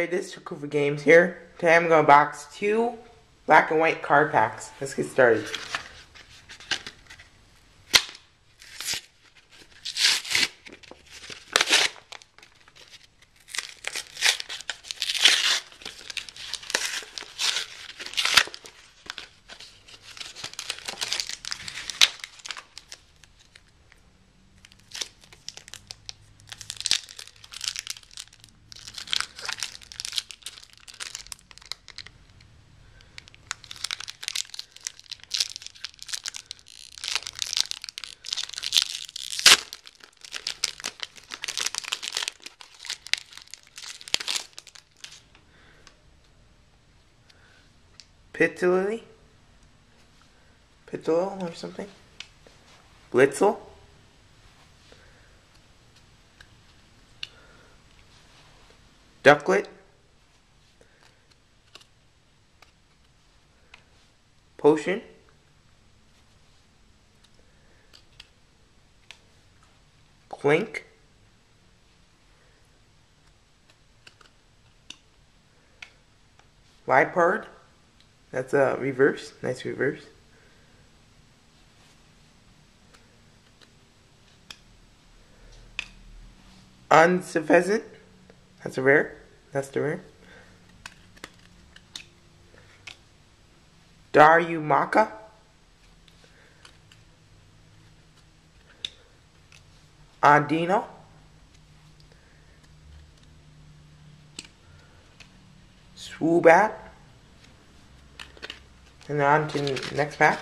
everybody, this is 2Cool4Games here. Today I'm going to box 2 black and white card packs. Let's get started. Blitzle or something? Blitzle? Ducklet? Potion? Clink? Liepard? That's a reverse. Nice reverse. Unfezant. That's a rare. That's the rare. Darumaka. Andino. Swoobat. And on to the next pack.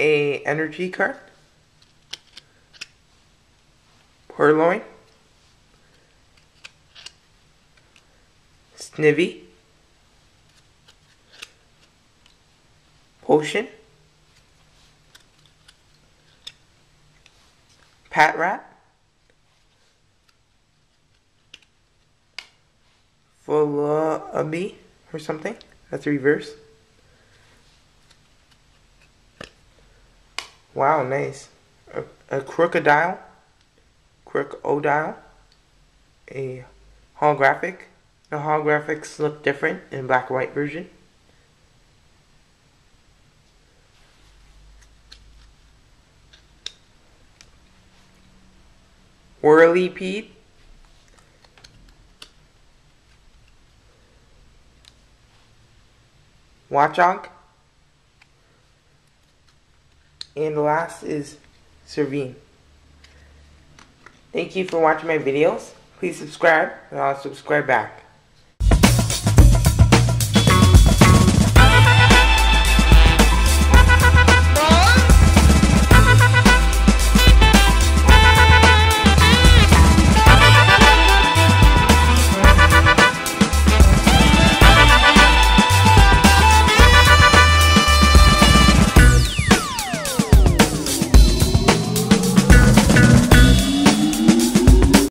A energy card, Purloin, Snivy, Potion, Patrat, Philabee or something, that's a reverse. Wow, nice. A crocodile, crocodile, a holographic. The holographics look different in black and white version. Whirly Pete, Watchog. And the last is Servine. Thank you for watching my videos. Please subscribe and I'll subscribe back.